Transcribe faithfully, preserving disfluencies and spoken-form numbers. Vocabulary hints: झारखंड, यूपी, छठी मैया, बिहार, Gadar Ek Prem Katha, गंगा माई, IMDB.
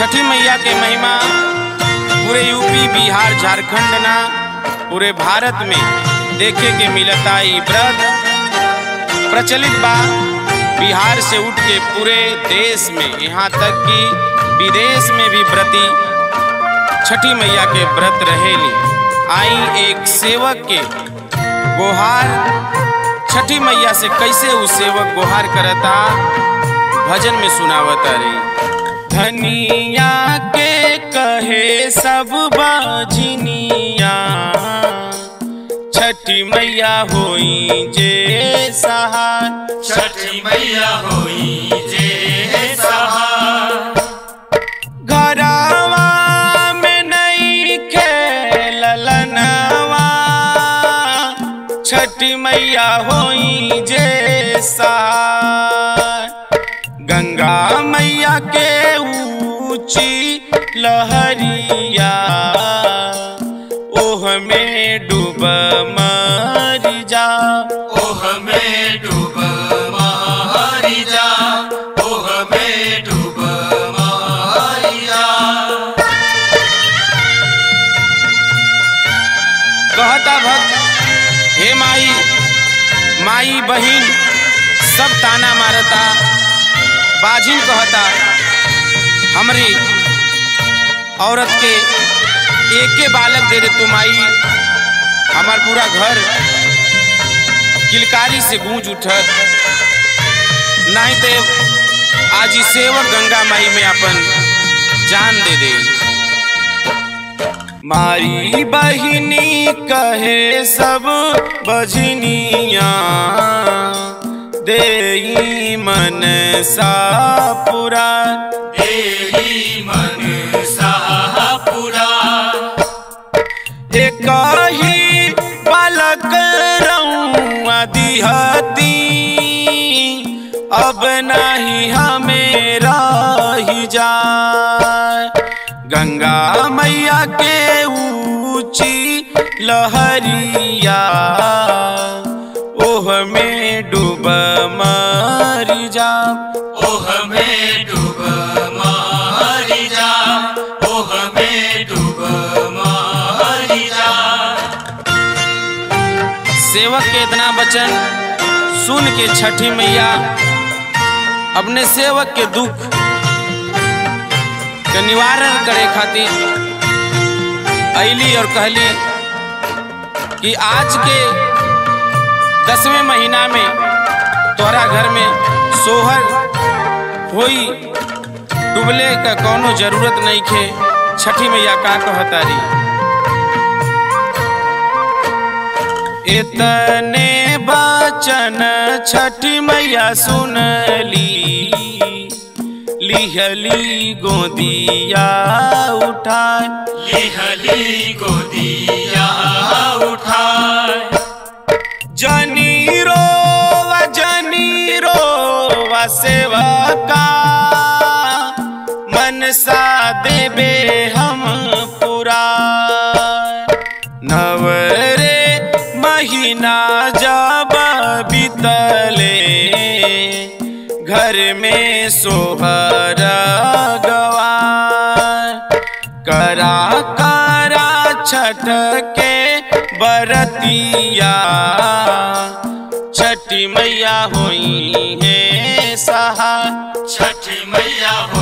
छठी मैया के महिमा पूरे यूपी, बिहार, झारखंड ना पूरे भारत में देखे के मिलता। ई व्रत प्रचलित बा बिहार से उठ के पूरे देश में, यहाँ तक कि विदेश में भी व्रती छठी मैया के व्रत रहेली। आई एक सेवक के गुहार, छठी मैया से कैसे उस सेवक गुहार करता भजन में सुनावता रही। धनिया के कहे सब बाजिनिया, छठी मैया होई जे सहार, छठी मैया होई जे सहार। घरावा में नहीं खेल ललनवा, छठी मैया होई जे सहार। गंगा मैया के ऊंची लहरिया, ओह में डूब मर जा, ओह में डूब मर जा, ओह में डूब मर जा। कहता भक्त, हे माई, माई बहिन सब ताना मारता, बाजिन कहता हमरी औरत के एक के बालक दे दे तू माई। हमार पूरा घर किलकारी से गूंज उठत, नहीं तो आज ही सेवक गंगा माई में अपन जान दे दे। मारी बहिनी कहे सब बजनिया, देई मन सा पूरा, देई मन सा पूरा। एक ही बालक रउआ दिहती, अब नहीं हमें रही जा। गंगा मैया के ऊंची लहरिया, ओह में डूब मर जा, ओह में डूब मर जा, ओह में डूब मर जा। सेवक के इतना वचन सुन के छठी मैया अपने सेवक के दुख का निवारण करे खातिर अली और कहली कि आज के दसवें महीना में तोरा घर में सोहर होई, डुबले का कोनो जरूरत नहीं खे। छठी मैया का कहता रही। इतने बचन छठी मैया सुनली, लिहली गोदिया उठा, लिहली गोदिया उठा। जनी रोवा, जनी रोवा सेवका, मनसा देबे हम पूरा। नवरे महीना जब बीतले, घर में सोहर गवार। करा करा छठ के बरतिया, छठी मैया होई है सहार, छठी मैया।